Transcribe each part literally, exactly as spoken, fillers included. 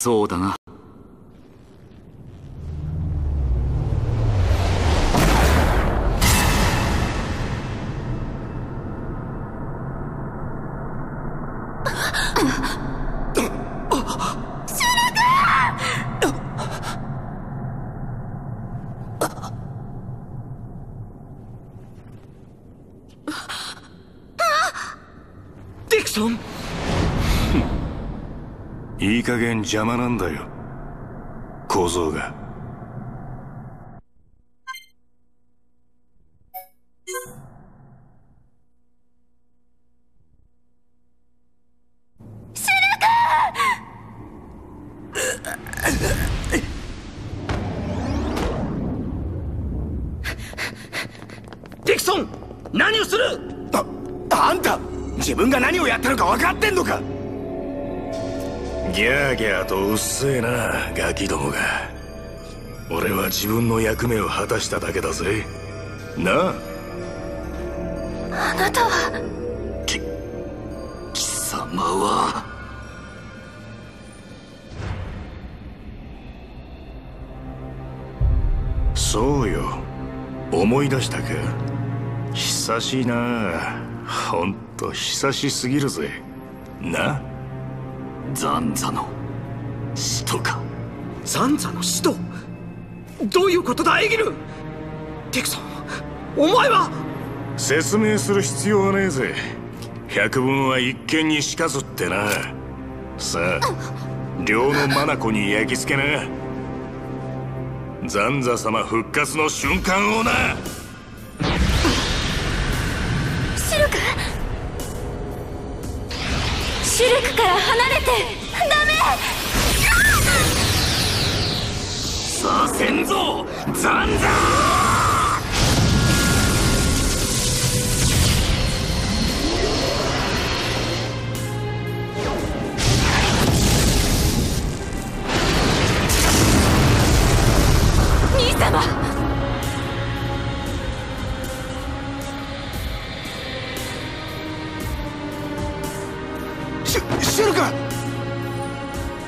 そうだな。いい加減邪魔なんだよ、小僧が。シュラカディクソン、何をする。あ、あんた自分が何をやってるか分かってんのか。ギャーギャーとうっせえな、ガキどもが。俺は自分の役目を果たしただけだぜ。なあ、あなたは。き貴様は。そうよ、思い出したか。久しいな、ほんと久しすぎるぜな。斬左の使徒か。斬左の使徒、どういうことだエギル。デクソン、お前は。説明する必要はねえぜ。百聞は一見にしかずってな。さあ、寮のマナコに焼き付けな。斬左様復活の瞬間をな。シュルク、シュルクから離れて。ダメ。さあ、せんぞザンザー。兄様、シュルク、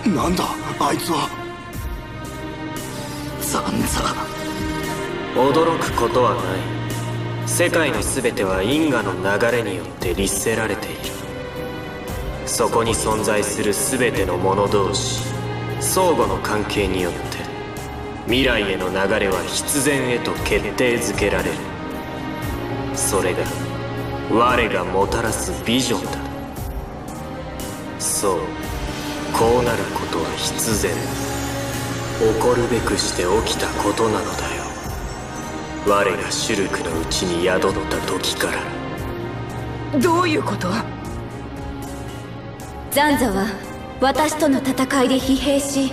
なんだあいつは。ザンザ、驚くことはない。世界の全ては因果の流れによって律せられている。そこに存在する全てのもの同士、相互の関係によって未来への流れは必然へと決定づけられる。それが我がもたらすビジョンだ。そう、こうなることは必然、起こるべくして起きたことなのだよ。我がシュルクのうちに宿った時から。どういうこと。ザンザは私との戦いで疲弊し、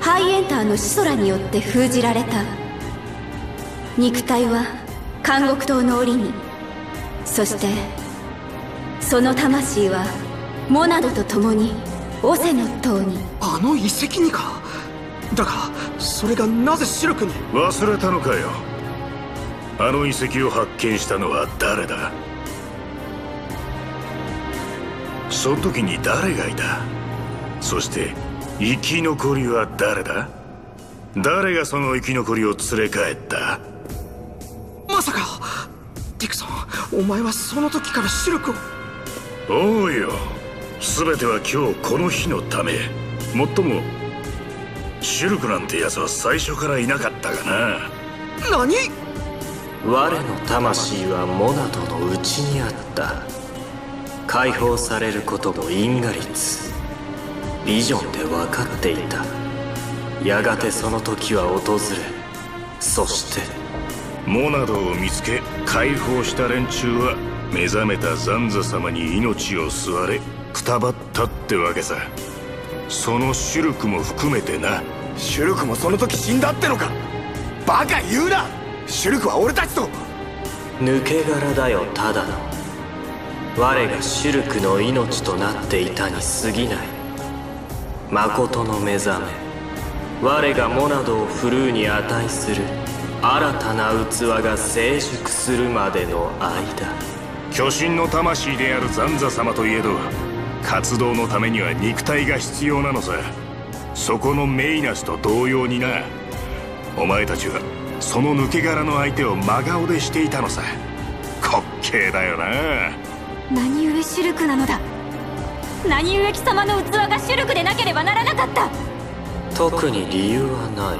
ハイエンターのシソラによって封じられた。肉体は監獄島の檻に、そしてその魂はモナドと共にオセの塔に。あの遺跡にか。だがそれがなぜシュルクに。忘れたのかよ。あの遺跡を発見したのは誰だ。その時に誰がいた。そして生き残りは誰だ。誰がその生き残りを連れ帰った。まさかディクソン、お前はその時からシュルクを。おうよ、全ては今日この日のため。もっともシュルクなんてやつは最初からいなかったがな。何。我の魂はモナドのうちにあった。解放されることの因果律、ビジョンで分かっていた。やがてその時は訪れ、そしてモナドを見つけ解放した連中は目覚めたザンザ様に命を吸われくたばったってわけさ。そのシュルクも含めてな。シュルクもその時死んだってのか。バカ言うな。シュルクは俺たちと抜け殻だよ。ただの我がシュルクの命となっていたに過ぎない。誠の目覚め、我がモナドをフルーに値する新たな器が成熟するまでの間。巨神の魂であるザンザ様といえど、活動のためには肉体が必要なのさ。そこのメイナスと同様にな。お前たちはその抜け殻の相手を真顔でしていたのさ。滑稽だよな。何故シュルクなのだ。何故貴様の器がシュルクでなければならなかった。特に理由はない。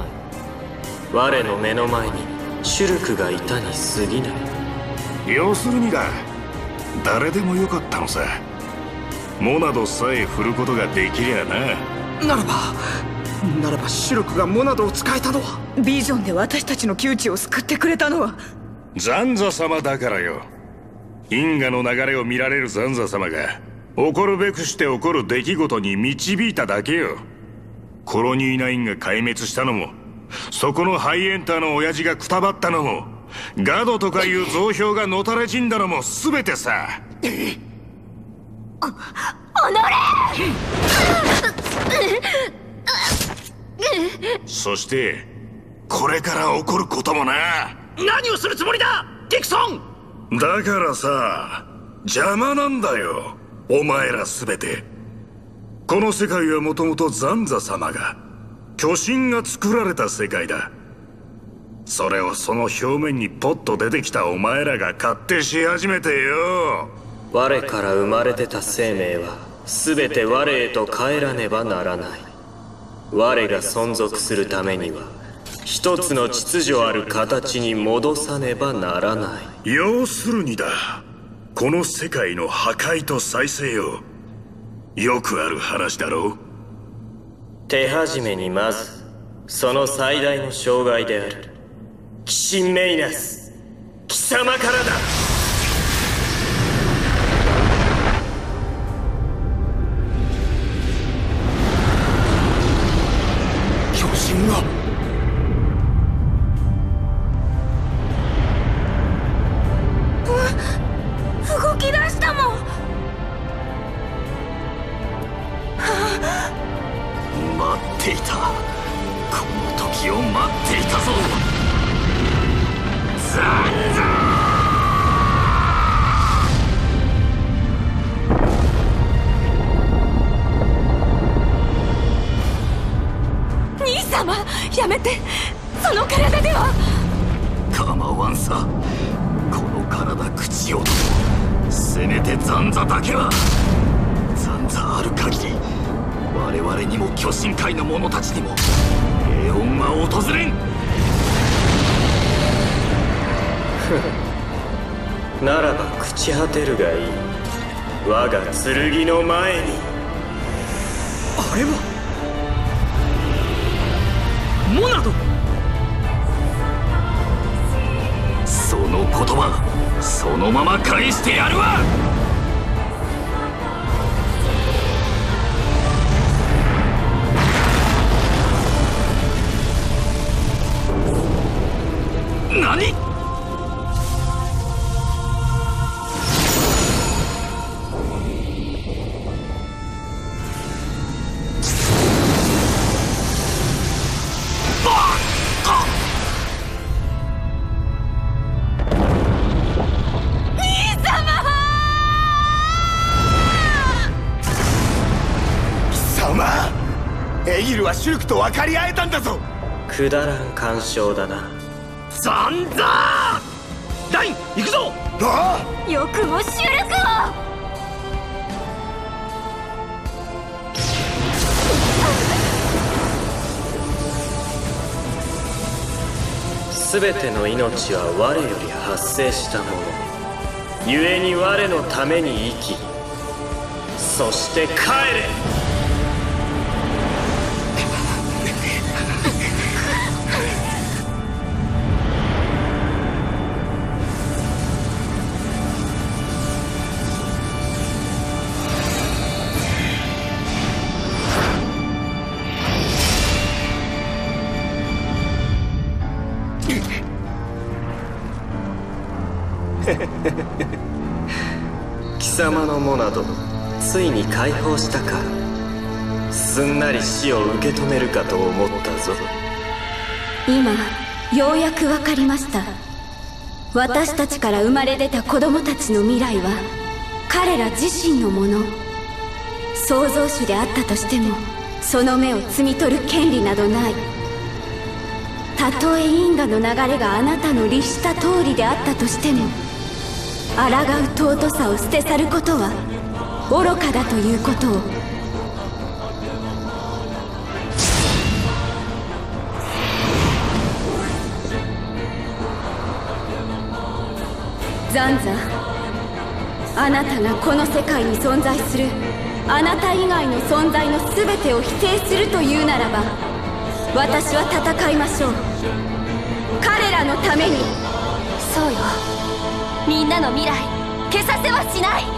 我の目の前にシュルクがいたに過ぎない。要するにだ、誰でもよかったのさ。モナドさえ振ることができりゃな。ならばならばシュルクがモナドを使えたのは、ビジョンで私たちの窮地を救ってくれたのはザンザ様だからよ。因果の流れを見られるザンザ様が起こるべくして起こる出来事に導いただけよ。コロニーナインが壊滅したのも、そこのハイエンターの親父がくたばったのも、ガドとかいう雑兵がのたれ死んだのも全てさ。お、おのれ。そしてこれから起こることもな。何をするつもりだ、ディクソン。だからさ、邪魔なんだよ、お前ら全て。この世界はもともとザンザ様が、巨神が作られた世界だ。それをその表面にポッと出てきたお前らが勝手し始めてよ。我から生まれてた生命は全て我へと帰らねばならない。我が存続するためには一つの秩序ある形に戻さねばならない。要するにだ、この世界の破壊と再生よ。よくある話だろう。手始めにまずその最大の障害である鬼神メイナス、貴様からだ。巨神が、動き出したもん。待っていた、この時を待っていたぞ、ザンザー。兄様、やめて、その体では。構わんさ、この体朽ちようと、せめてザンザだけは。ザンザある限り、我々にも巨神界の者たちにも平穏は訪れん。ならば朽ち果てるがいい。我が剣の前に。あれはモナド。その言葉そのまま返してやるわ。何？貴様、エギルはシュルクと分かり合えたんだぞ。くだらん干渉だな。ザンザーライン、行くぞ。ああ、よくもシュルクを。全ての命は我より発生したもの、故に我のために生き、そして帰れ。貴様のモナド、ついに解放したか。すんなり死を受け止めるかと思ったぞ。今ようやく分かりました。私たちから生まれ出た子供たちの未来は彼ら自身のもの。創造主であったとしてもその目を摘み取る権利などない。たとえ因果の流れがあなたの律した通りであったとしても、抗う尊さを捨て去ることは愚かだということを。ザンザ、あなたがこの世界に存在するあなた以外の存在の全てを否定するというならば、私は戦いましょう。彼らのために。そうよ、みんなの未来消させはしない。